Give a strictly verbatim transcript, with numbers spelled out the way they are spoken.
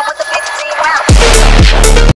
มัน